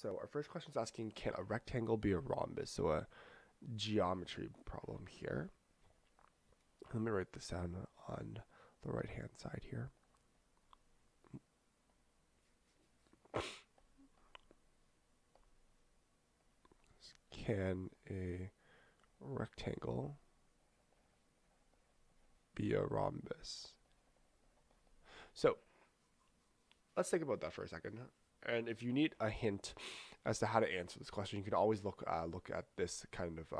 So our first question is asking, can a rectangle be a rhombus? So a geometry problem here. Let me write this down on the right hand side here. Can a rectangle be a rhombus? So let's think about that for a second. And if you need a hint as to how to answer this question, you can always look at this kind of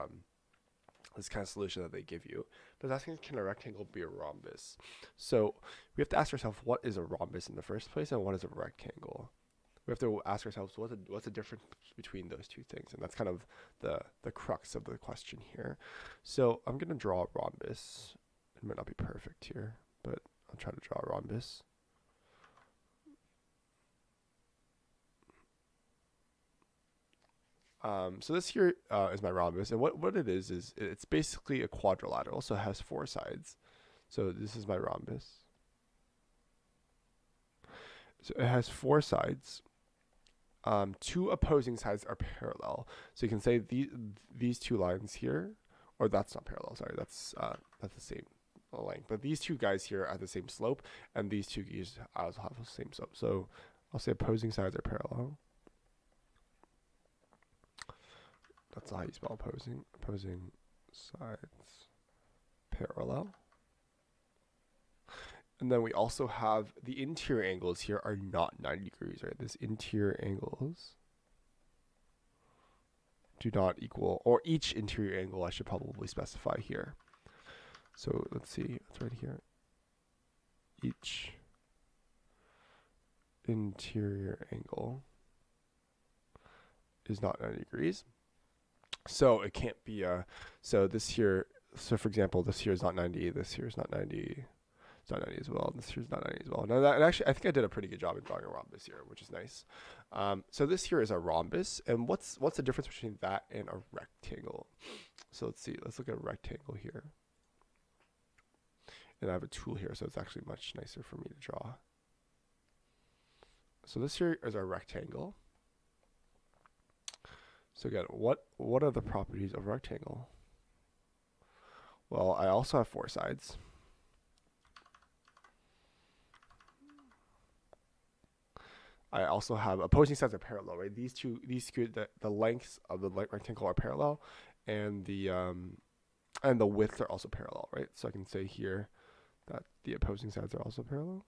solution that they give you. But it's asking, can a rectangle be a rhombus? So we have to ask ourselves, what is a rhombus in the first place, and what is a rectangle? We have to ask ourselves, what's the difference between those two things? And that's kind of the crux of the question here. So I'm going to draw a rhombus. It might not be perfect here, but I'll try to draw a rhombus. So this here is my rhombus, and what it is it's basically a quadrilateral, so it has four sides. So this is my rhombus. So it has four sides. Two opposing sides are parallel, so you can say these two lines here, or that's not parallel. Sorry, that's the same length. But these two guys here are the same slope, and these two guys also have the same slope. So I'll say opposing sides are parallel. That's how you spell opposing. Opposing sides parallel. And then we also have the interior angles here are not 90 degrees, right? This interior angles do not equal, or each interior angle I should probably specify here. So let's see, it's right here. Each interior angle is not 90 degrees. So it can't be so for example, this here is not 90, this here is not 90, it's not 90 as well, and this here is not 90 as well. Now that, actually, I think I did a pretty good job in drawing a rhombus here, which is nice. So this here is a rhombus, and what's the difference between that and a rectangle? So let's see, let's look at a rectangle here. And I have a tool here, so it's actually much nicer for me to draw. So this here is our rectangle. So again, what are the properties of a rectangle? Well, I also have four sides. I also have opposing sides are parallel, right? The lengths of the rectangle are parallel, and the widths are also parallel, right? So I can say here that the opposing sides are also parallel.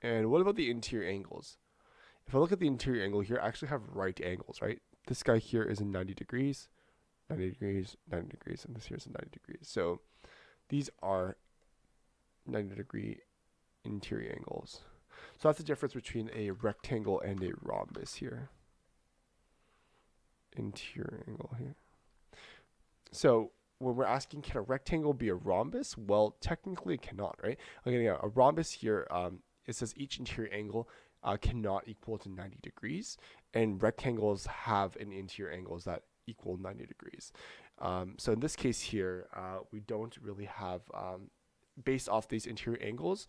And what about the interior angles? If I look at the interior angle here, I actually have right angles, right? This guy here is in 90 degrees, 90 degrees, 90 degrees, and this here is in 90 degrees. So these are 90 degree interior angles. So that's the difference between a rectangle and a rhombus here. Interior angle here. So when we're asking, can a rectangle be a rhombus? Well, technically it cannot, right? Again, a rhombus here, it says each interior angle cannot equal to 90 degrees, and rectangles have an interior angles that equal 90 degrees. So in this case here, we don't really have, based off these interior angles,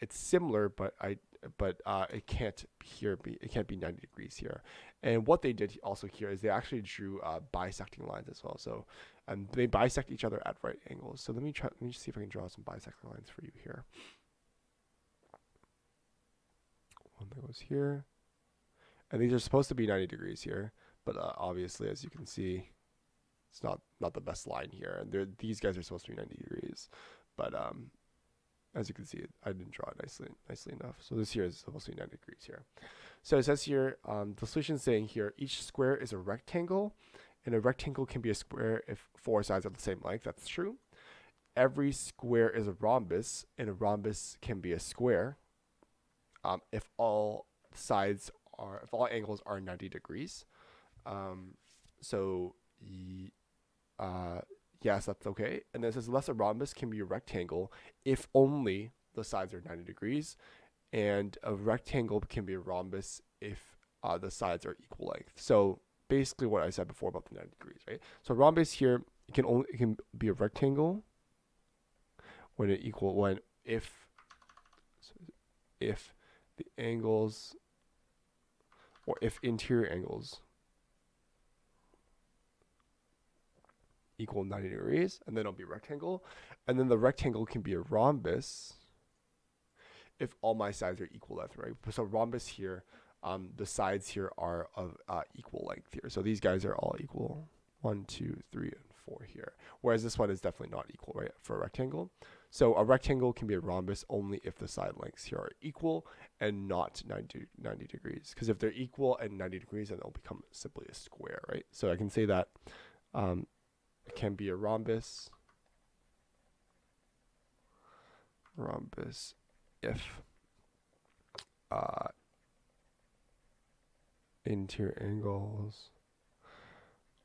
it's similar, but it can't here be 90 degrees here. And what they did also here is they actually drew bisecting lines as well. So they bisect each other at right angles. So let me see if I can draw some bisecting lines for you here. That goes here, and these are supposed to be 90 degrees here, but obviously, as you can see, it's not the best line here, and these guys are supposed to be 90 degrees, but as you can see, I didn't draw it nicely enough. So this here is supposed to be 90 degrees here. So it says here, the solution is saying here, each square is a rectangle, and a rectangle can be a square if four sides are the same length. That's true. Every square is a rhombus, and a rhombus can be a square if all sides are, if all angles are 90 degrees. Yes, that's okay. And then it says, unless a rhombus can be a rectangle if only the sides are 90 degrees, and a rectangle can be a rhombus if the sides are equal length. So basically what I said before about the 90 degrees, right? So rhombus here, it can be a rectangle when it equal, when, if, so if the angles, or if interior angles equal 90 degrees, and then it'll be a rectangle, and then the rectangle can be a rhombus if all my sides are equal length, right? So rhombus here, the sides here are of equal length here. So these guys are all equal, 1, 2, 3, and 4 here, whereas this one is definitely not equal, right, for a rectangle. So a rectangle can be a rhombus only if the side lengths here are equal and not 90 degrees, because if they're equal and 90 degrees, then they'll become simply a square, right? So I can say that it can be a rhombus if interior angles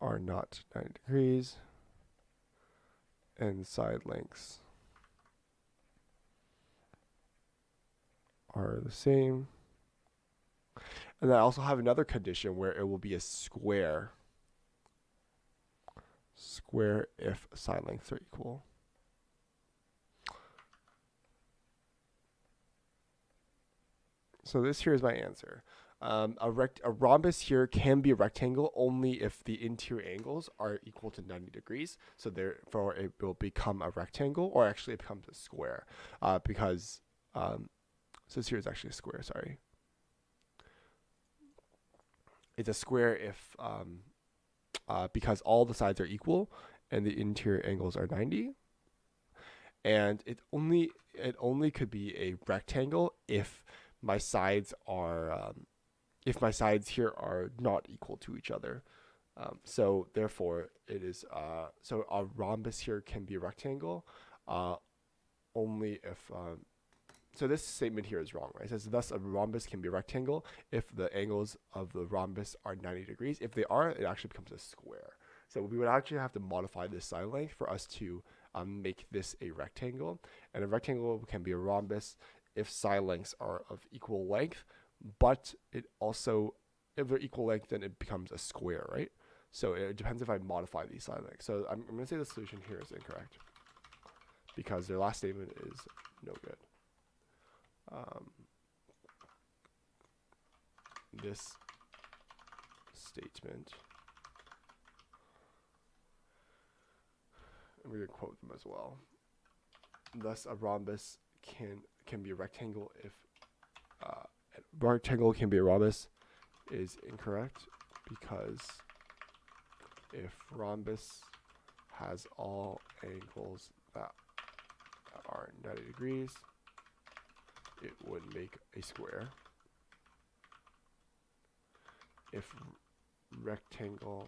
are not 90 degrees and side lengths are the same. And I also have another condition where it will be a square if side lengths are equal. So this here is my answer. A rhombus here can be a rectangle only if the interior angles are equal to 90 degrees. So therefore, it will become a rectangle, or actually it becomes a square, because so this here is actually a square. Sorry, it's a square if because all the sides are equal and the interior angles are 90. And it only could be a rectangle if my sides are if my sides here are not equal to each other. So therefore it is, so a rhombus here can be a rectangle only if, so this statement here is wrong, right? It says, thus a rhombus can be a rectangle if the angles of the rhombus are 90 degrees. If they are, it actually becomes a square. So we would actually have to modify this side length for us to make this a rectangle. And a rectangle can be a rhombus if side lengths are of equal length, but it also, if they're equal length, then it becomes a square, right? So it depends if I modify these side lengths. So I'm going to say the solution here is incorrect because their last statement is no good. This statement, I'm going to quote them as well. Thus, a rhombus can be a rectangle if rectangle can be a rhombus is incorrect, because if rhombus has all angles that are 90 degrees, it would make a square. If rectangle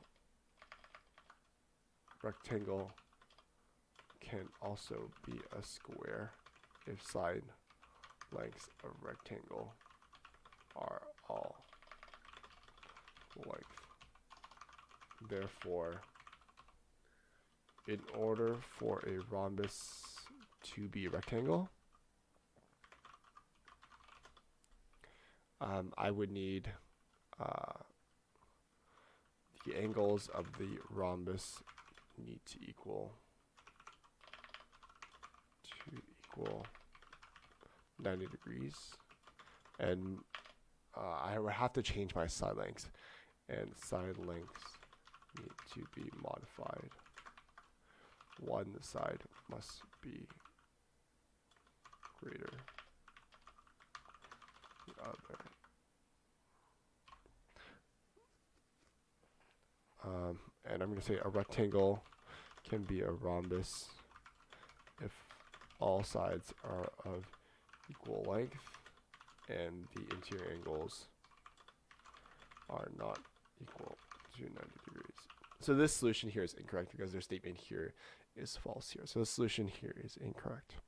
can also be a square if side lengths of rectangle are all length. Therefore, in order for a rhombus to be a rectangle, I would need the angles of the rhombus need to equal 90 degrees, and I would have to change my side lengths, and side lengths need to be modified. One side must be greater than the other. And I'm going to say a rectangle can be a rhombus if all sides are of equal length and the interior angles are not equal to 90 degrees. So this solution here is incorrect because their statement here is false here. So the solution here is incorrect.